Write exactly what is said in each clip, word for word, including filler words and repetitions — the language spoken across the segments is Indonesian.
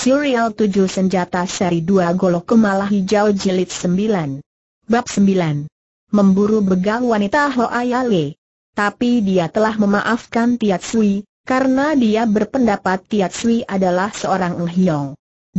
Serial tujuh Senjata Seri dua Golok Kumala Hijau Jilid sembilan. Bab sembilan. Memburu begal wanita Hoa Yale. Tapi dia telah memaafkan Tiat Sui, karena dia berpendapat Tiat Sui adalah seorang Eng Hiong.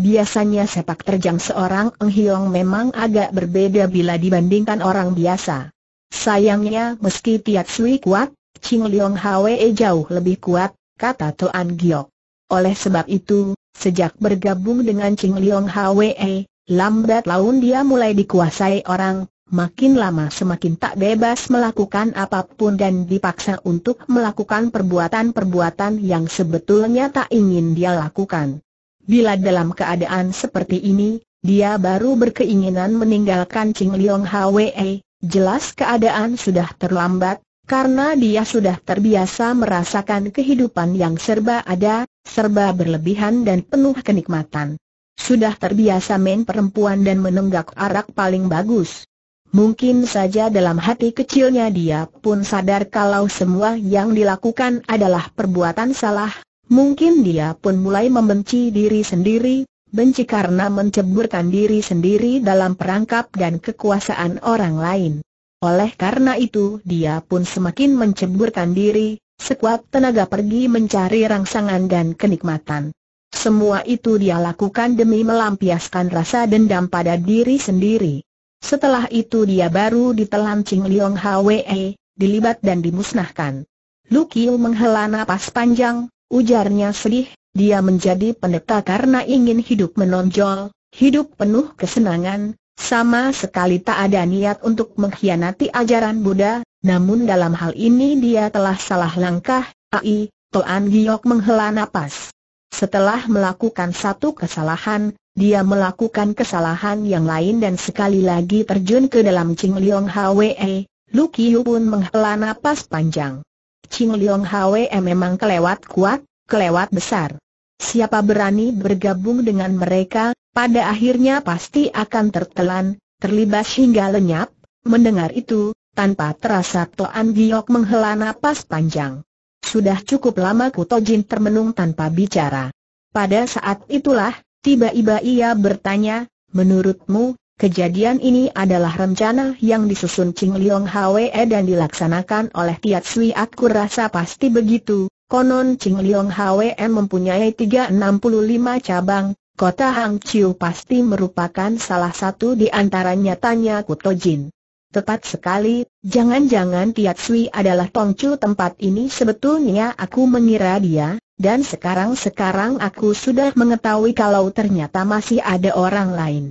Biasanya sepak terjang seorang Eng Hiong memang agak berbeda bila dibandingkan orang biasa. Sayangnya meski Tiat Sui kuat, Ching Leong Hwe jauh lebih kuat, kata Toan Giyok. Oleh sebab itu, sejak bergabung dengan Ching Leong Hwe, lambat laun dia mulai dikuasai orang, makin lama semakin tak bebas melakukan apapun dan dipaksa untuk melakukan perbuatan-perbuatan yang sebetulnya tak ingin dia lakukan. Bila dalam keadaan seperti ini, dia baru berkeinginan meninggalkan Ching Leong Hwe, jelas keadaan sudah terlambat, karena dia sudah terbiasa merasakan kehidupan yang serba ada, serba berlebihan dan penuh kenikmatan. Sudah terbiasa main perempuan dan menenggak arak paling bagus. Mungkin saja dalam hati kecilnya dia pun sadar kalau semua yang dilakukan adalah perbuatan salah. Mungkin dia pun mulai membenci diri sendiri, benci karena menceburkan diri sendiri dalam perangkap dan kekuasaan orang lain. Oleh karena itu dia pun semakin menceburkan diri, sekuat tenaga pergi mencari rangsangan dan kenikmatan. Semua itu dia lakukan demi melampiaskan rasa dendam pada diri sendiri. Setelah itu dia baru ditelan Ching Leong Hwe, dilibat dan dimusnahkan. Lu Kiu menghela napas panjang, ujarnya sedih, dia menjadi pendeta karena ingin hidup menonjol, hidup penuh kesenangan, sama sekali tak ada niat untuk mengkhianati ajaran Buddha. Namun dalam hal ini dia telah salah langkah. Ai, Toan Giyok menghela napas. Setelah melakukan satu kesalahan, dia melakukan kesalahan yang lain dan sekali lagi terjun ke dalam Ching Leong Hwe. Lu Kiu pun menghela napas panjang. Ching Leong Hwe memang kelewat kuat, kelewat besar. Siapa berani bergabung dengan mereka, pada akhirnya pasti akan tertelan, terlibas hingga lenyap. Mendengar itu, tanpa terasa Toan Giyok menghela napas panjang. Sudah cukup lama Kuto Jin termenung tanpa bicara. Pada saat itulah, tiba-tiba ia bertanya, menurutmu, kejadian ini adalah rencana yang disusun Ching Leong Hwe dan dilaksanakan oleh Tiat Sui? Aku rasa pasti begitu. Konon Ching Leong Hwe mempunyai tiga ratus enam puluh lima cabang, kota Hangzhou pasti merupakan salah satu di antaranya, tanya Kuto Jin. Tepat sekali, jangan-jangan Tiat Sui adalah tongcu tempat ini. Sebetulnya aku mengira dia, dan sekarang-sekarang aku sudah mengetahui kalau ternyata masih ada orang lain.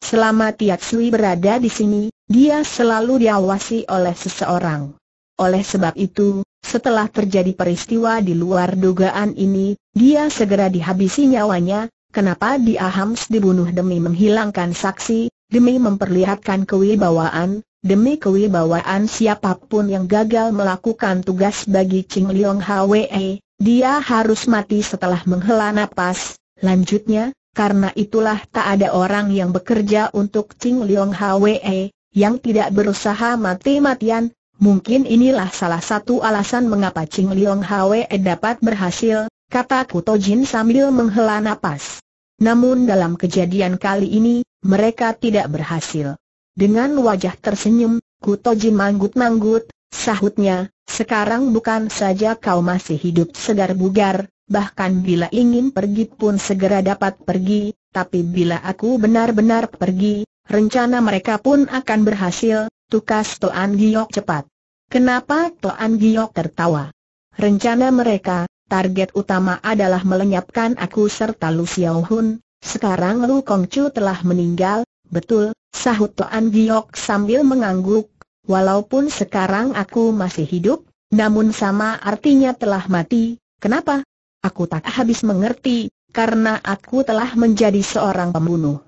Selama Tiat Sui berada di sini, dia selalu diawasi oleh seseorang. Oleh sebab itu, setelah terjadi peristiwa di luar dugaan ini, dia segera dihabisi nyawanya. Kenapa dia harus dibunuh? Demi menghilangkan saksi, demi memperlihatkan kewibawaan. Demi kewibawaan siapapun yang gagal melakukan tugas bagi Ching Leong Hwe, dia harus mati. Setelah menghela napas, lanjutnya, karena itulah tak ada orang yang bekerja untuk Ching Leong Hwe, yang tidak berusaha mati-matian. Mungkin inilah salah satu alasan mengapa Ching Leong Hwe dapat berhasil, kata Kuto Jin sambil menghela napas. Namun dalam kejadian kali ini, mereka tidak berhasil. Dengan wajah tersenyum, Kuto Jin manggut-manggut, sahutnya, sekarang bukan saja kau masih hidup segar bugar, bahkan bila ingin pergi pun segera dapat pergi, tapi bila aku benar-benar pergi, rencana mereka pun akan berhasil, tukas Toan Giyok cepat. Kenapa? Toan Giyok tertawa. Rencana mereka, target utama adalah melenyapkan aku serta Lu Xiaohun, sekarang Lu Kongcu telah meninggal. Betul, sahut Toan Giyok sambil mengangguk. Walaupun sekarang aku masih hidup, namun sama artinya telah mati. Kenapa? Aku tak habis mengerti, karena aku telah menjadi seorang pembunuh.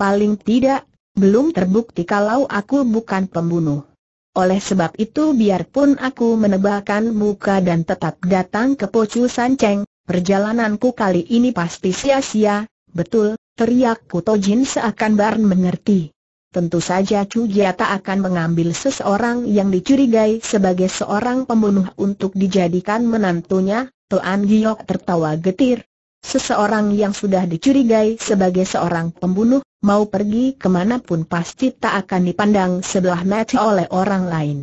Paling tidak, belum terbukti kalau aku bukan pembunuh. Oleh sebab itu biarpun aku menebalkan muka dan tetap datang ke Pocu Sanceng, perjalananku kali ini pasti sia-sia. Betul, teriak Kuto Jin seakan Barn mengerti. Tentu saja Cugia tak akan mengambil seseorang yang dicurigai sebagai seorang pembunuh untuk dijadikan menantunya. Toan Giyok tertawa getir. Seseorang yang sudah dicurigai sebagai seorang pembunuh, mau pergi kemanapun pasti tak akan dipandang sebelah mata oleh orang lain.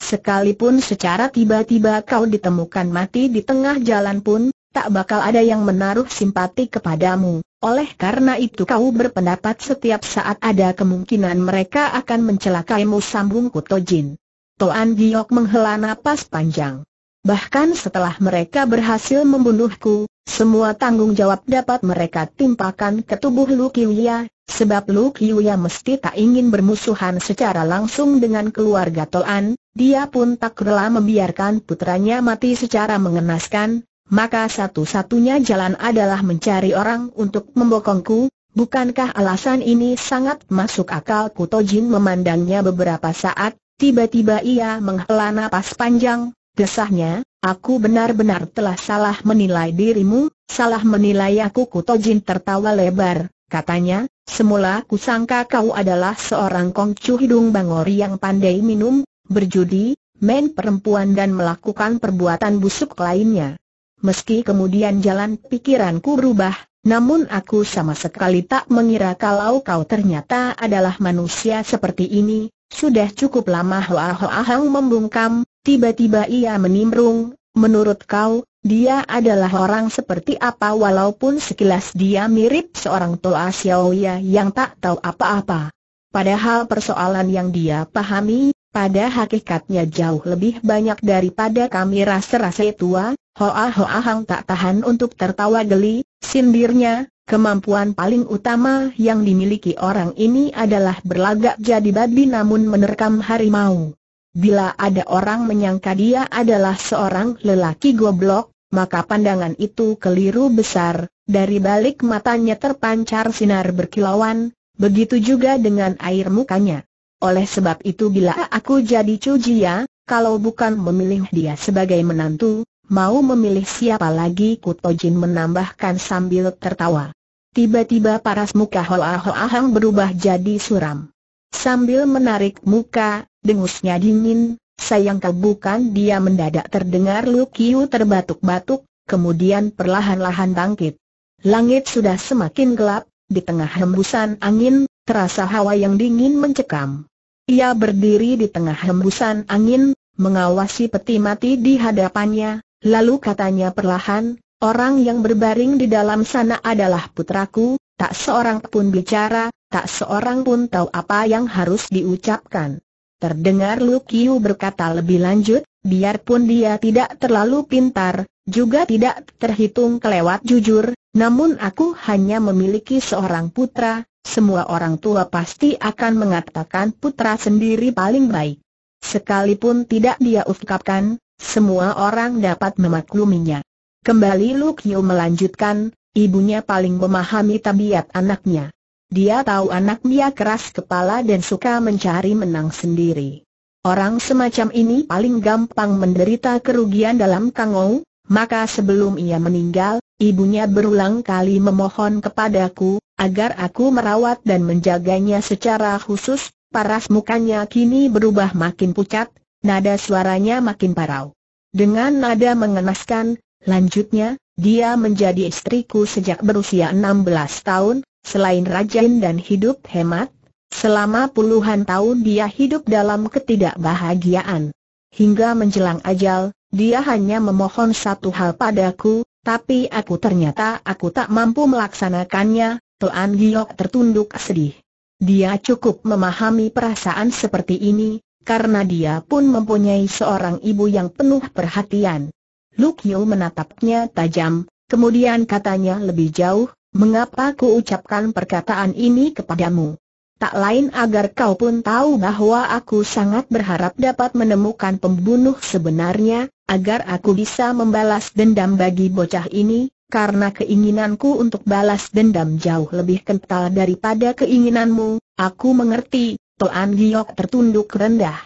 Sekalipun secara tiba-tiba kau ditemukan mati di tengah jalan pun, tak bakal ada yang menaruh simpati kepadamu. Oleh karena itu kau berpendapat setiap saat ada kemungkinan mereka akan mencelakaimu, sambung Kuto Jin. Toan Giyok menghela napas panjang. Bahkan setelah mereka berhasil membunuhku, semua tanggung jawab dapat mereka timpakan ke tubuh Lu Qiuya, sebab Lu Qiuya mesti tak ingin bermusuhan secara langsung dengan keluarga Toan. Dia pun tak rela membiarkan putranya mati secara mengenaskan, maka satu-satunya jalan adalah mencari orang untuk membokongku. Bukankah alasan ini sangat masuk akal? Kuto Jin memandangnya beberapa saat, tiba-tiba ia menghela napas panjang. Desahnya, aku benar-benar telah salah menilai dirimu, salah menilai aku. Kuto Jin tertawa lebar, katanya, semula ku sangka kau adalah seorang kongcu hidung bangori yang pandai minum, berjudi, main perempuan dan melakukan perbuatan busuk lainnya. Meski kemudian jalan pikiranku berubah, namun aku sama sekali tak mengira kalau kau ternyata adalah manusia seperti ini. Sudah cukup lama. Hoa Ahang membungkam. Tiba-tiba ia menimbrung, menurut kau, dia adalah orang seperti apa? Walaupun sekilas dia mirip seorang Toa Xiaoya yang tak tahu apa-apa. Padahal persoalan yang dia pahami, pada hakikatnya jauh lebih banyak daripada kami rasa-rasa tua. Hoa Ahang tak tahan untuk tertawa geli, sindirnya, kemampuan paling utama yang dimiliki orang ini adalah berlagak jadi babi namun menerkam harimau. Bila ada orang menyangka dia adalah seorang lelaki goblok, maka pandangan itu keliru besar. Dari balik matanya terpancar sinar berkilauan, begitu juga dengan air mukanya. Oleh sebab itu bila aku jadi Cujia, kalau bukan memilih dia sebagai menantu, mau memilih siapa lagi? Kuto Jin menambahkan sambil tertawa. Tiba-tiba paras muka Hoa Ahang berubah jadi suram. Sambil menarik muka, dengusnya dingin, sayang kau bukan dia. Mendadak terdengar Lu Qiu terbatuk-batuk, kemudian perlahan-lahan bangkit. Langit sudah semakin gelap, di tengah hembusan angin, terasa hawa yang dingin mencekam. Ia berdiri di tengah hembusan angin, mengawasi peti mati di hadapannya, lalu katanya perlahan, orang yang berbaring di dalam sana adalah putraku, tak seorang pun bicara, tak seorang pun tahu apa yang harus diucapkan. Terdengar Lu Qiu berkata lebih lanjut, biarpun dia tidak terlalu pintar, juga tidak terhitung kelewat jujur, namun aku hanya memiliki seorang putra, semua orang tua pasti akan mengatakan putra sendiri paling baik. Sekalipun tidak dia ungkapkan, semua orang dapat memakluminya. Kembali Lu Qiu melanjutkan, ibunya paling memahami tabiat anaknya. Dia tahu anak dia keras kepala dan suka mencari menang sendiri. Orang semacam ini paling gampang menderita kerugian dalam kangou, maka sebelum ia meninggal, ibunya berulang kali memohon kepadaku, agar aku merawat dan menjaganya secara khusus. Paras mukanya kini berubah makin pucat, nada suaranya makin parau. Dengan nada mengenaskan, lanjutnya, dia menjadi istriku sejak berusia enam belas tahun, selain rajin dan hidup hemat, selama puluhan tahun dia hidup dalam ketidakbahagiaan. Hingga menjelang ajal, dia hanya memohon satu hal padaku, tapi aku ternyata aku tak mampu melaksanakannya. Toan Giyok tertunduk sedih. Dia cukup memahami perasaan seperti ini, karena dia pun mempunyai seorang ibu yang penuh perhatian. Lu Qiu menatapnya tajam, kemudian katanya lebih jauh, mengapa ku ucapkan perkataan ini kepadamu? Tak lain agar kau pun tahu bahwa aku sangat berharap dapat menemukan pembunuh sebenarnya, agar aku bisa membalas dendam bagi bocah ini, karena keinginanku untuk balas dendam jauh lebih kental daripada keinginanmu. Aku mengerti. Toan Giyok tertunduk rendah.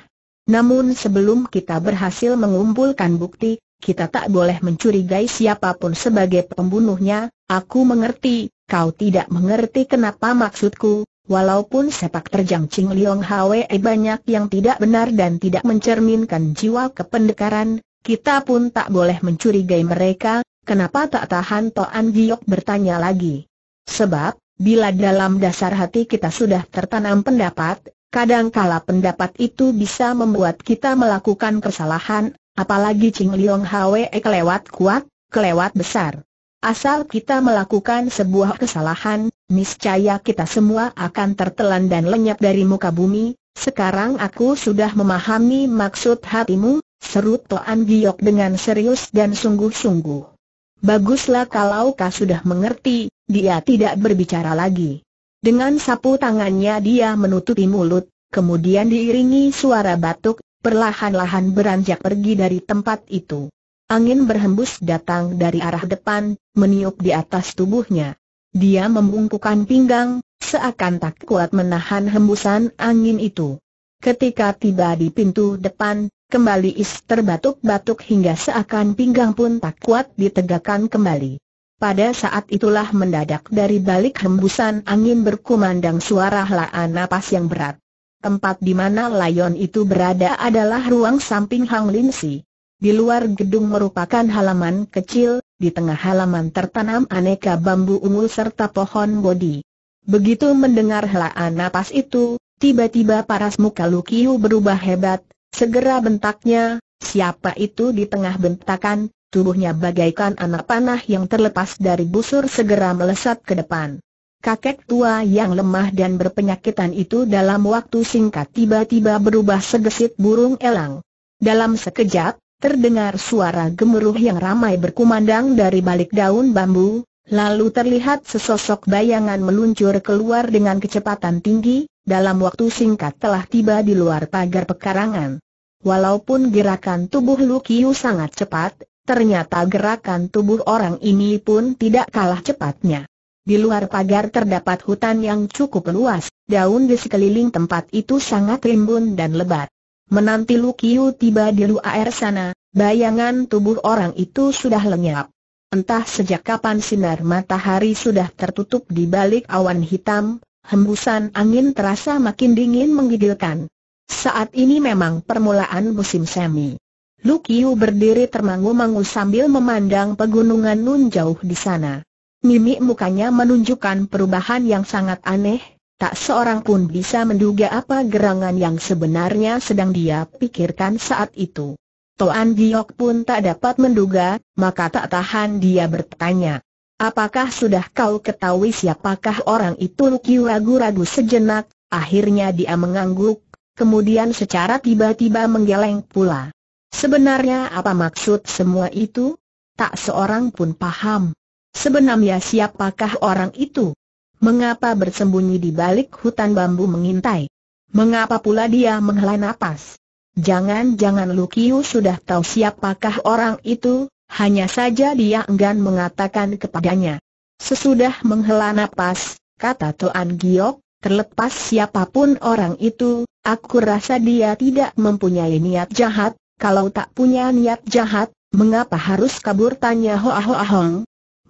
Namun sebelum kita berhasil mengumpulkan bukti, kita tak boleh mencurigai siapapun sebagai pembunuhnya. Aku mengerti, kau tidak mengerti kenapa maksudku, walaupun sepak terjang Ching Leong Hwe banyak yang tidak benar dan tidak mencerminkan jiwa kependekaran, kita pun tak boleh mencurigai mereka, Kenapa tak tahan Toan Giyok bertanya lagi? Sebab, bila dalam dasar hati kita sudah tertanam pendapat, kadangkala pendapat itu bisa membuat kita melakukan kesalahan, apalagi Ching Leong Hwe kelewat kuat, kelewat besar. Asal kita melakukan sebuah kesalahan, niscaya kita semua akan tertelan dan lenyap dari muka bumi. Sekarang aku sudah memahami maksud hatimu, seru Toan Giyok dengan serius dan sungguh-sungguh. Baguslah kalau kau sudah mengerti. Dia tidak berbicara lagi. Dengan sapu tangannya dia menutupi mulut, kemudian diiringi suara batuk, perlahan-lahan beranjak pergi dari tempat itu. Angin berhembus datang dari arah depan, meniup di atas tubuhnya. Dia membungkukkan pinggang, seakan tak kuat menahan hembusan angin itu. Ketika tiba di pintu depan, kembali is terbatuk-batuk hingga seakan pinggang pun tak kuat ditegakkan kembali. Pada saat itulah mendadak dari balik hembusan angin berkumandang suara helaan napas yang berat. Tempat di mana layon itu berada adalah ruang samping Hang Lin Si. Di luar gedung merupakan halaman kecil, di tengah halaman tertanam aneka bambu ungu serta pohon bodi. Begitu mendengar helaan napas itu, tiba-tiba paras muka Lu Qiu berubah hebat, segera bentaknya, siapa itu? Di tengah bentakan, tubuhnya bagaikan anak panah yang terlepas dari busur segera melesat ke depan. Kakek tua yang lemah dan berpenyakitan itu dalam waktu singkat tiba-tiba berubah segesit burung elang. Dalam sekejap, terdengar suara gemuruh yang ramai berkumandang dari balik daun bambu. Lalu terlihat sesosok bayangan meluncur keluar dengan kecepatan tinggi, dalam waktu singkat telah tiba di luar pagar pekarangan. Walaupun gerakan tubuh Lu Qiu sangat cepat, ternyata gerakan tubuh orang ini pun tidak kalah cepatnya. Di luar pagar terdapat hutan yang cukup luas, daun di sekeliling tempat itu sangat rimbun dan lebat. Menanti Lu Qiu tiba di luar sana, bayangan tubuh orang itu sudah lenyap. Entah sejak kapan sinar matahari sudah tertutup di balik awan hitam, hembusan angin terasa makin dingin menggigilkan. Saat ini memang permulaan musim semi. Lu Qiu berdiri termangu-mangu sambil memandang pegunungan nun jauh di sana. Mimik mukanya menunjukkan perubahan yang sangat aneh, tak seorang pun bisa menduga apa gerangan yang sebenarnya sedang dia pikirkan saat itu. Toan Giyok pun tak dapat menduga, maka tak tahan dia bertanya, apakah sudah kau ketahui siapakah orang itu? Lu Qiu ragu-ragu sejenak, akhirnya dia mengangguk, kemudian secara tiba-tiba menggeleng pula. Sebenarnya apa maksud semua itu? Tak seorang pun paham. Sebenarnya siapakah orang itu? Mengapa bersembunyi di balik hutan bambu mengintai? Mengapa pula dia menghela napas? Jangan-jangan Lu Qiu sudah tahu siapakah orang itu, hanya saja dia enggan mengatakan kepadanya. Sesudah menghela napas, kata Toan Giyok, terlepas siapapun orang itu, aku rasa dia tidak mempunyai niat jahat. Kalau tak punya niat jahat, mengapa harus kabur? Tanya Hoa Abu Ahang.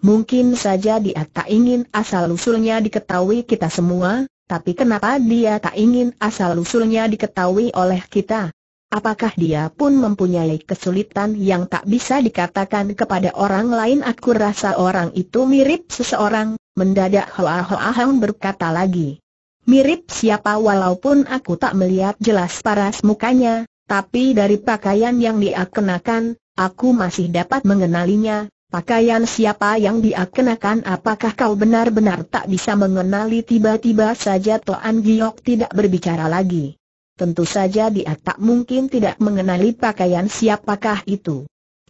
Mungkin saja dia tak ingin asal-usulnya diketahui kita semua, tapi kenapa dia tak ingin asal-usulnya diketahui oleh kita? Apakah dia pun mempunyai kesulitan yang tak bisa dikatakan kepada orang lain? Aku rasa orang itu mirip seseorang, mendadak Hoa Abu Ahang berkata lagi. Mirip siapa? Walaupun aku tak melihat jelas paras mukanya, tapi dari pakaian yang dia kenakan, aku masih dapat mengenalinya. Pakaian siapa yang dia kenakan? Apakah kau benar-benar tak bisa mengenali? Tiba-tiba saja Toan Giyok tidak berbicara lagi. Tentu saja dia tak mungkin tidak mengenali pakaian siapakah itu.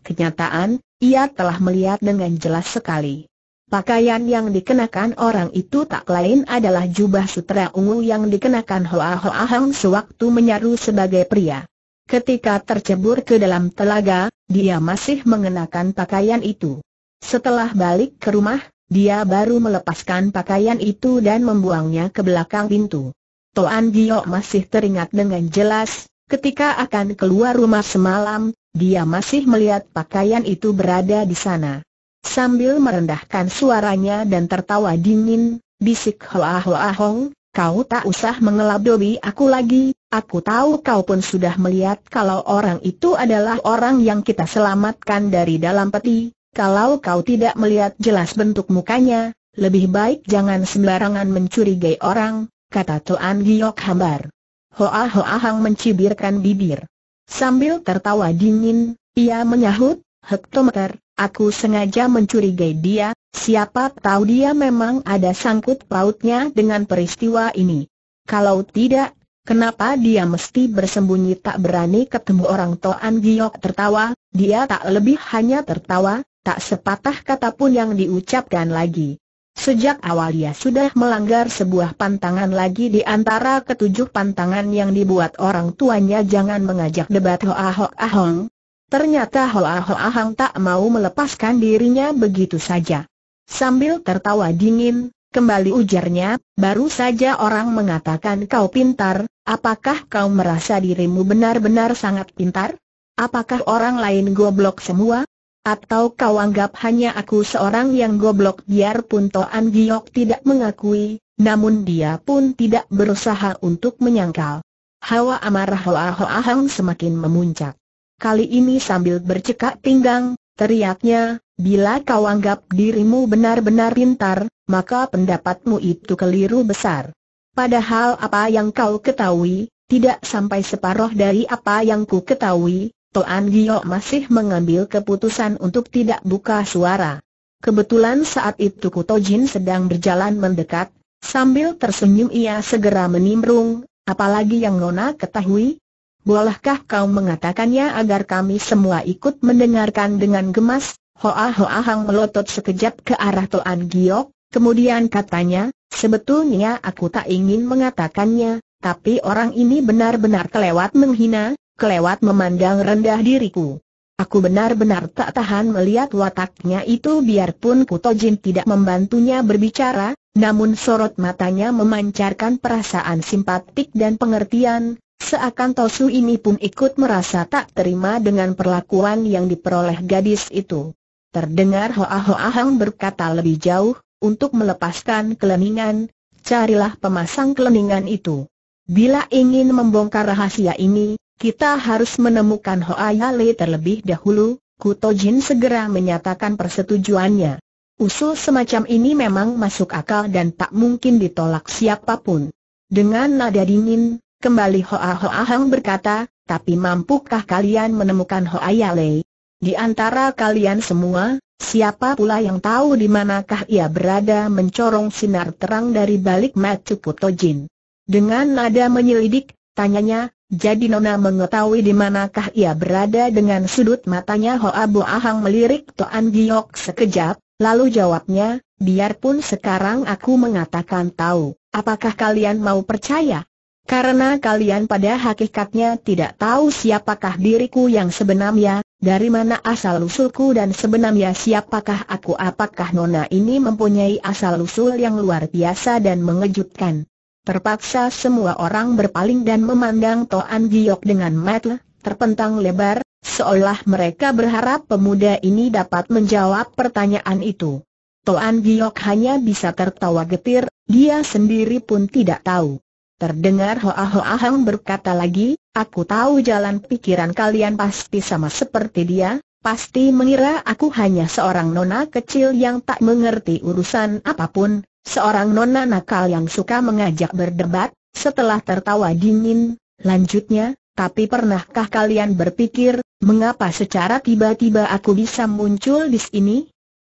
Kenyataan, ia telah melihat dengan jelas sekali. Pakaian yang dikenakan orang itu tak lain adalah jubah sutra ungu yang dikenakan Hoa Abu Ahang sewaktu menyaru sebagai pria. Ketika tercebur ke dalam telaga, dia masih mengenakan pakaian itu. Setelah balik ke rumah, dia baru melepaskan pakaian itu dan membuangnya ke belakang pintu. Toan Giyok masih teringat dengan jelas, ketika akan keluar rumah semalam, dia masih melihat pakaian itu berada di sana. Sambil merendahkan suaranya dan tertawa dingin, bisik Hoa Abu Ahang, kau tak usah mengelabui aku lagi, aku tahu kau pun sudah melihat kalau orang itu adalah orang yang kita selamatkan dari dalam peti, Kalau kau tidak melihat jelas bentuk mukanya, lebih baik jangan sembarangan mencurigai orang," kata Toan Giyok hambar. Hoa Ahang mencibirkan bibir. Sambil tertawa dingin, ia menyahut, "Hektometer, aku sengaja mencurigai dia, siapa tahu dia memang ada sangkut pautnya dengan peristiwa ini. Kalau tidak, kenapa dia mesti bersembunyi tak berani ketemu orang?" Toan Giyok tertawa, dia tak lebih hanya tertawa, tak sepatah kata pun yang diucapkan lagi. Sejak awal ia sudah melanggar sebuah pantangan lagi di antara ketujuh pantangan yang dibuat orang tuanya jangan mengajak debat Hoa Ahang. Ternyata Hoa Ahang tak mau melepaskan dirinya begitu saja. Sambil tertawa dingin, kembali ujarnya, "Baru saja orang mengatakan kau pintar, apakah kau merasa dirimu benar-benar sangat pintar? Apakah orang lain goblok semua? Atau kau anggap hanya aku seorang yang goblok?" Biarpun Toan Giyok tidak mengakui, namun dia pun tidak berusaha untuk menyangkal. Hawa amarah Hoa Ahang semakin memuncak. Kali ini sambil bercekak pinggang, teriaknya, "Bila kau anggap dirimu benar-benar pintar, maka pendapatmu itu keliru besar. Padahal apa yang kau ketahui, tidak sampai separuh dari apa yang ku ketahui." Toan Giyok masih mengambil keputusan untuk tidak buka suara. Kebetulan saat itu Kuto Jin sedang berjalan mendekat. Sambil tersenyum ia segera menimbrung, "Apalagi yang Nona ketahui? Bolehkah kau mengatakannya agar kami semua ikut mendengarkan dengan gemas?" Hoa Ahang melotot sekejap ke arah Toan Giyok. Kemudian katanya, "Sebetulnya aku tak ingin mengatakannya, tapi orang ini benar-benar kelewat menghina, kelewat memandang rendah diriku. Aku benar-benar tak tahan melihat wataknya itu." Biarpun Kuto Jin tidak membantunya berbicara, namun sorot matanya memancarkan perasaan simpatik dan pengertian, seakan Tosu ini pun ikut merasa tak terima dengan perlakuan yang diperoleh gadis itu. Terdengar Hoa Ahang berkata lebih jauh, "Untuk melepaskan keleningan, carilah pemasang keleningan itu. Bila ingin membongkar rahasia ini, kita harus menemukan Hoa Yale terlebih dahulu." Kuto Jin segera menyatakan persetujuannya. Usul semacam ini memang masuk akal dan tak mungkin ditolak siapapun. Dengan nada dingin, kembali Hoa Ahang berkata, "Tapi mampukah kalian menemukan Hoa Yale? Di antara kalian semua, siapa pula yang tahu di manakah ia berada?" Mencorong sinar terang dari balik mata Kuto Jin. Dengan nada menyelidik, tanyanya, "Jadi Nona mengetahui di manakah ia berada?" Dengan sudut matanya Hoa Abu Ahang melirik Toan Giyok sekejap, lalu jawabnya, "Biarpun sekarang aku mengatakan tahu, apakah kalian mau percaya? Karena kalian pada hakikatnya tidak tahu siapakah diriku yang sebenarnya, dari mana asal-usulku dan sebenarnya siapakah aku. Apakah Nona ini mempunyai asal-usul yang luar biasa dan mengejutkan?" Terpaksa semua orang berpaling dan memandang Toan Giyok dengan mata terpentang lebar, seolah mereka berharap pemuda ini dapat menjawab pertanyaan itu. Toan Giyok hanya bisa tertawa getir, dia sendiri pun tidak tahu. Terdengar Hoa Ahang berkata lagi, "Aku tahu jalan pikiran kalian pasti sama seperti dia, pasti mengira aku hanya seorang nona kecil yang tak mengerti urusan apapun, seorang nona nakal yang suka mengajak berdebat." Setelah tertawa dingin, lanjutnya, "Tapi pernahkah kalian berpikir, mengapa secara tiba-tiba aku bisa muncul di sini?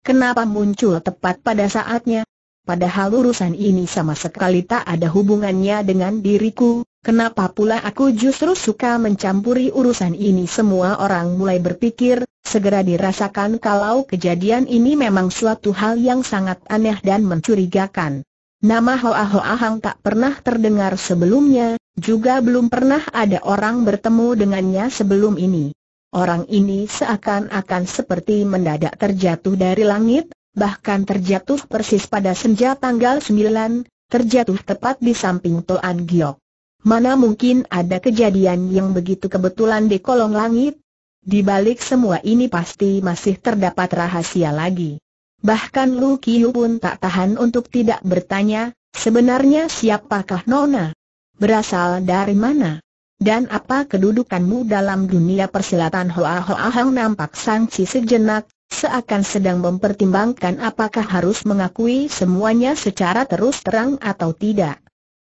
Kenapa muncul tepat pada saatnya? Padahal urusan ini sama sekali tak ada hubungannya dengan diriku. Kenapa pula aku justru suka mencampuri urusan ini?" Semua orang mulai berpikir, segera dirasakan kalau kejadian ini memang suatu hal yang sangat aneh dan mencurigakan. Nama Hoa Ahang tak pernah terdengar sebelumnya, juga belum pernah ada orang bertemu dengannya sebelum ini. Orang ini seakan-akan seperti mendadak terjatuh dari langit, bahkan terjatuh persis pada senja tanggal sembilan, terjatuh tepat di samping Toan Giyok. Mana mungkin ada kejadian yang begitu kebetulan di kolong langit? Di balik semua ini pasti masih terdapat rahasia lagi. Bahkan Lu Qiu pun tak tahan untuk tidak bertanya, "Sebenarnya siapakah Nona? Berasal dari mana? Dan apa kedudukanmu dalam dunia persilatan?" Hoa Ahang nampak sangsi sejenak, seakan sedang mempertimbangkan apakah harus mengakui semuanya secara terus terang atau tidak.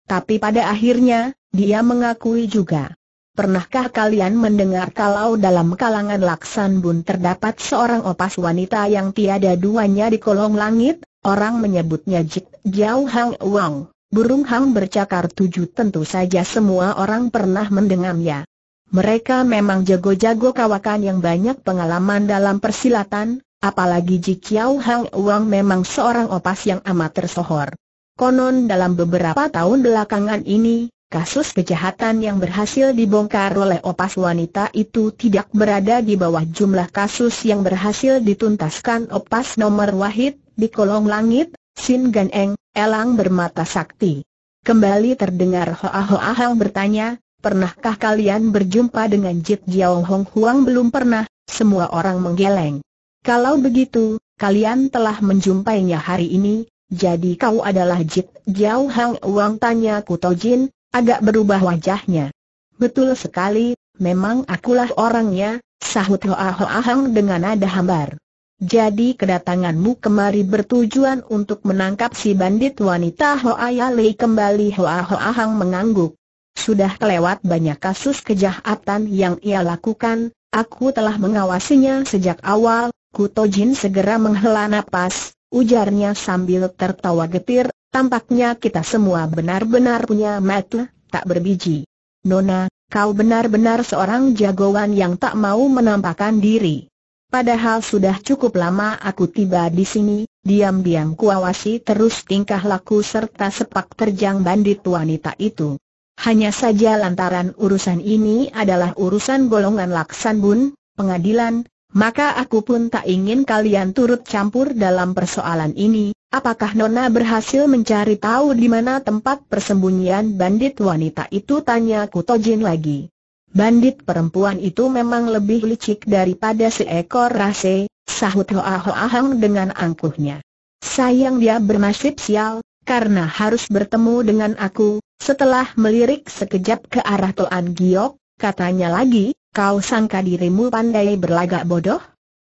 Tapi pada akhirnya, dia mengakui juga. Pernahkah kalian mendengar kalau dalam kalangan Laksan Bun terdapat seorang opas wanita yang tiada duanya di kolong langit? Orang menyebutnya Jit Jiao Hong Huang, burung hang bercakar tujuh. Tentu saja semua orang pernah mendengarnya. Mereka memang jago-jago kawakan yang banyak pengalaman dalam persilatan, apalagi Jit Jiao Hong Huang memang seorang opas yang amat tersohor. Konon dalam beberapa tahun belakangan ini, kasus kejahatan yang berhasil dibongkar oleh opas wanita itu tidak berada di bawah jumlah kasus yang berhasil dituntaskan opas nomor wahid di kolong langit, Sin Gan Eng, elang bermata sakti. Kembali terdengar Hoa Hoa Ahang bertanya, pernahkah kalian berjumpa dengan Jit Jiao Hong Huang? Belum pernah, semua orang menggeleng. Kalau begitu, kalian telah menjumpainya hari ini, jadi kau adalah Jit Jiao Hong Huang, tanya Kuto Jin. Agak berubah wajahnya. Betul sekali, memang akulah orangnya, sahut Hoa Hoa Ahang dengan nada hambar. Jadi kedatanganmu kemari bertujuan untuk menangkap si bandit wanita Hoa Yali? Kembali Hoa Hoa Ahang mengangguk. Sudah kelewat banyak kasus kejahatan yang ia lakukan, aku telah mengawasinya sejak awal. Kuto Jin segera menghela napas, ujarnya sambil tertawa getir. Tampaknya kita semua benar-benar punya mata tak berbiji. Nona, kau benar-benar seorang jagoan yang tak mau menampakkan diri. Padahal sudah cukup lama aku tiba di sini, diam-diam kuawasi terus tingkah laku serta sepak terjang bandit wanita itu. Hanya saja lantaran urusan ini adalah urusan golongan Laksan Bun, pengadilan, maka aku pun tak ingin kalian turut campur dalam persoalan ini. Apakah Nona berhasil mencari tahu di mana tempat persembunyian bandit wanita itu? Tanya Kuto Jin lagi. Bandit perempuan itu memang lebih licik daripada seekor rase, sahut Hoa Hoa Ahang dengan angkuhnya. Sayang dia bernasib sial, karena harus bertemu dengan aku. Setelah melirik sekejap ke arah Toan Giyok, katanya lagi, kau sangka dirimu pandai berlagak bodoh?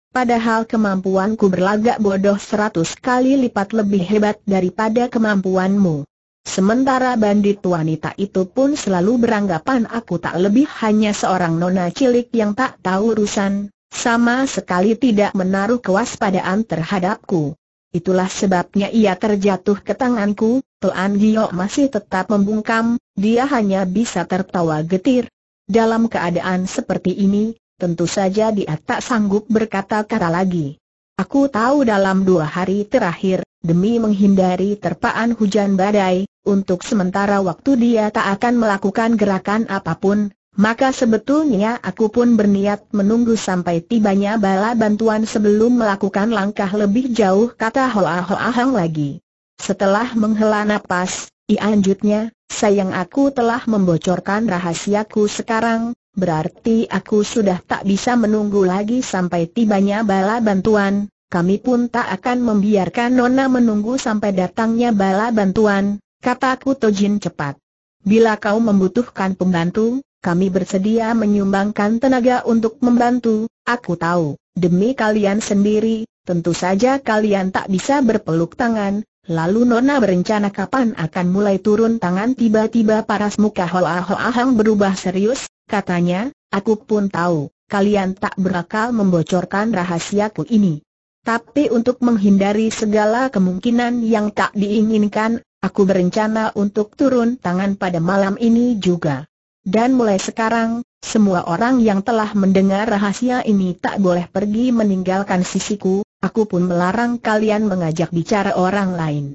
Padahal kemampuanku berlagak bodoh seratus kali lipat lebih hebat daripada kemampuanmu. Sementara bandit wanita itu pun selalu beranggapan aku tak lebih hanya seorang nona cilik yang tak tahu urusan, sama sekali tidak menaruh kewaspadaan terhadapku. Itulah sebabnya ia terjatuh ke tanganku. Toan Giyok masih tetap membungkam, dia hanya bisa tertawa getir. Dalam keadaan seperti ini, tentu saja dia tak sanggup berkata-kata lagi. Aku tahu dalam dua hari terakhir, demi menghindari terpaan hujan badai, untuk sementara waktu dia tak akan melakukan gerakan apapun, maka sebetulnya aku pun berniat menunggu sampai tibanya bala bantuan sebelum melakukan langkah lebih jauh, kata Hoa Hoa Ahang lagi. Setelah menghela napas, ia lanjutnya, sayang aku telah membocorkan rahasiaku sekarang, berarti aku sudah tak bisa menunggu lagi sampai tibanya bala bantuan. Kami pun tak akan membiarkan Nona menunggu sampai datangnya bala bantuan, kata Kuto Jin cepat. Bila kau membutuhkan pembantu, kami bersedia menyumbangkan tenaga untuk membantu. Aku tahu, demi kalian sendiri, tentu saja kalian tak bisa berpeluk tangan. Lalu Nona berencana kapan akan mulai turun tangan? Tiba-tiba paras muka Hoa Hoa Ahang berubah serius, katanya, aku pun tahu, kalian tak berakal membocorkan rahasiaku ini. Tapi untuk menghindari segala kemungkinan yang tak diinginkan, aku berencana untuk turun tangan pada malam ini juga. Dan mulai sekarang, semua orang yang telah mendengar rahasia ini tak boleh pergi meninggalkan sisiku. Aku pun melarang kalian mengajak bicara orang lain.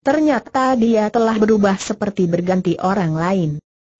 Ternyata dia telah berubah seperti berganti orang lain.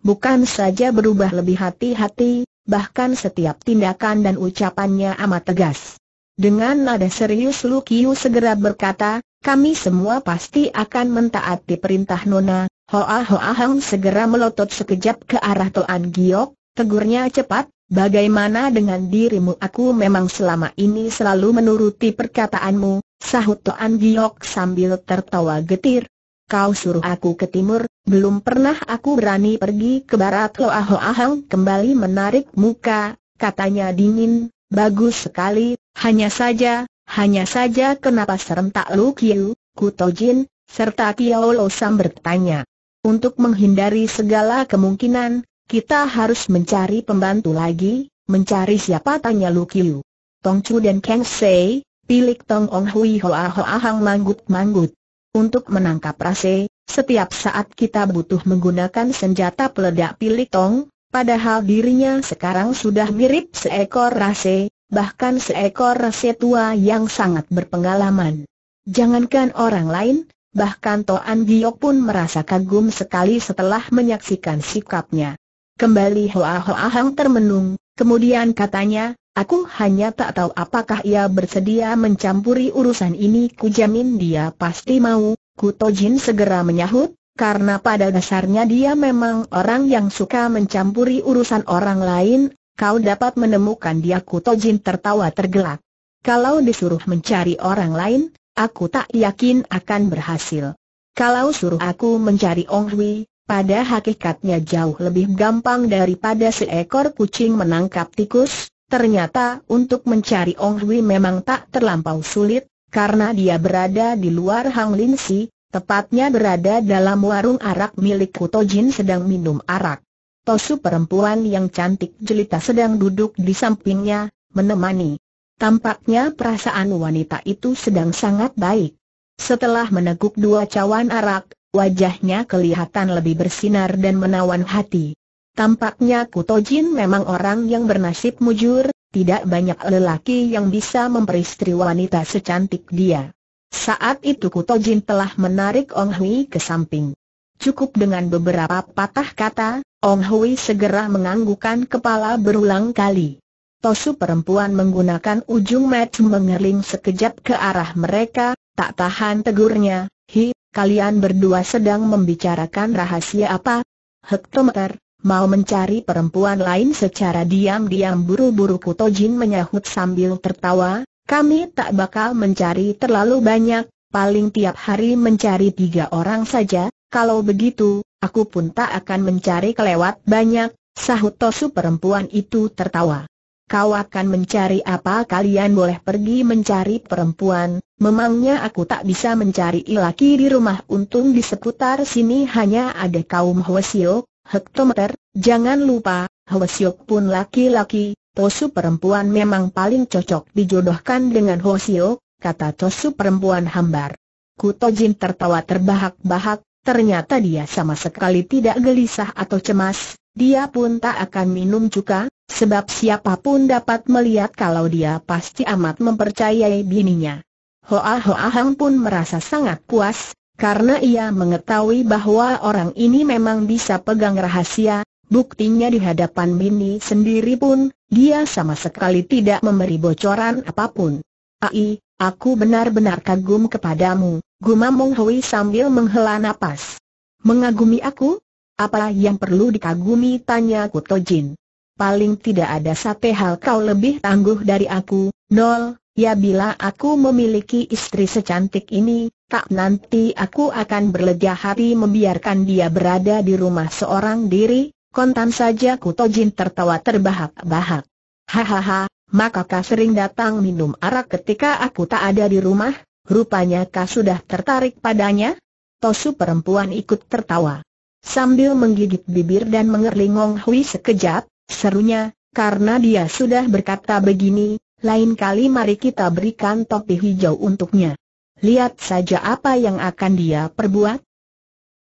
Bukan saja berubah lebih hati-hati, bahkan setiap tindakan dan ucapannya amat tegas. Dengan nada serius Lu Qiu segera berkata, kami semua pasti akan mentaati perintah Nona. Hoa Hoa Ahang segera melotot sekejap ke arah Toan Giyok, tegurnya cepat. Bagaimana dengan dirimu? Aku memang selama ini selalu menuruti perkataanmu, sahut Toan Giyok sambil tertawa getir. Kau suruh aku ke timur, belum pernah aku berani pergi ke barat. Hoa Hoa Ahang kembali menarik muka, katanya dingin, bagus sekali, hanya saja, Hanya saja kenapa serentak Lu Qiu, Kuto Jin, serta Kiao Lo Sam bertanya. Untuk menghindari segala kemungkinan, kita harus mencari pembantu lagi, mencari siapa tanya Lu Qiu. Tongcu dan Kang Sei, pilik Tong Ong Hui Hoa Ahang manggut-manggut. Untuk menangkap Rase, setiap saat kita butuh menggunakan senjata peledak pilik Tong, padahal dirinya sekarang sudah mirip seekor Rase, bahkan seekor Rase tua yang sangat berpengalaman. Jangankan orang lain, bahkan Toan Giyok pun merasa kagum sekali setelah menyaksikan sikapnya. Kembali Hoa Ahang termenung, kemudian katanya, aku hanya tak tahu apakah ia bersedia mencampuri urusan ini. Kujamin dia pasti mau, Kuto Jin segera menyahut, karena pada dasarnya dia memang orang yang suka mencampuri urusan orang lain. Kau dapat menemukan dia. Kuto Jin tertawa tergelak. Kalau disuruh mencari orang lain, aku tak yakin akan berhasil. Kalau suruh aku mencari Ong Hui, pada hakikatnya jauh lebih gampang daripada seekor kucing menangkap tikus. Ternyata untuk mencari Ong Hui memang tak terlampau sulit, karena dia berada di luar Hang Lin Si, tepatnya berada dalam warung arak milik Kuto Jin sedang minum arak. Tosu perempuan yang cantik jelita sedang duduk di sampingnya, menemani. Tampaknya perasaan wanita itu sedang sangat baik. Setelah meneguk dua cawan arak, wajahnya kelihatan lebih bersinar dan menawan hati. Tampaknya Kuto Jin memang orang yang bernasib mujur, tidak banyak lelaki yang bisa memperistri wanita secantik dia. Saat itu Kuto Jin telah menarik Ong Hui ke samping. Cukup dengan beberapa patah kata, Ong Hui segera menganggukkan kepala berulang kali. Tosu perempuan menggunakan ujung mata mengerling sekejap ke arah mereka, tak tahan tegurnya, hi, kalian berdua sedang membicarakan rahasia apa? Hektometer, mau mencari perempuan lain secara diam-diam. Buru-buru Kuto Jin menyahut sambil tertawa, kami tak bakal mencari terlalu banyak, paling tiap hari mencari tiga orang saja, kalau begitu, aku pun tak akan mencari kelewat banyak, sahut Tosu perempuan itu tertawa. Kau akan mencari apa? Kalian boleh pergi mencari perempuan, memangnya aku tak bisa mencari laki di rumah? Untung di seputar sini hanya ada kaum Hwesiok, Hektometer, jangan lupa, Hwesiok pun laki-laki, Tosu perempuan memang paling cocok dijodohkan dengan Hwesiok, kata Tosu perempuan hambar. Kuto Jin tertawa terbahak-bahak, ternyata dia sama sekali tidak gelisah atau cemas, dia pun tak akan minum cuka. Sebab siapapun dapat melihat kalau dia pasti amat mempercayai bininya. Hoa Ahang pun merasa sangat puas, karena ia mengetahui bahwa orang ini memang bisa pegang rahasia. Buktinya di hadapan bini sendiri pun, dia sama sekali tidak memberi bocoran apapun. Ai, aku benar-benar kagum kepadamu, gumam Ong Hui sambil menghela napas. Mengagumi aku? Apa yang perlu dikagumi? Tanya Kuto Jin. Paling tidak ada satu hal kau lebih tangguh dari aku, nol, ya bila aku memiliki istri secantik ini, tak nanti aku akan berlega hati membiarkan dia berada di rumah seorang diri, kontan saja. Kuto Jin tertawa terbahak-bahak. Hahaha, maka kau sering datang minum arak ketika aku tak ada di rumah, rupanya kau sudah tertarik padanya? Tosu perempuan ikut tertawa. Sambil menggigit bibir dan mengerling Ong Hui sekejap, serunya, karena dia sudah berkata begini, lain kali mari kita berikan topi hijau untuknya. Lihat saja apa yang akan dia perbuat.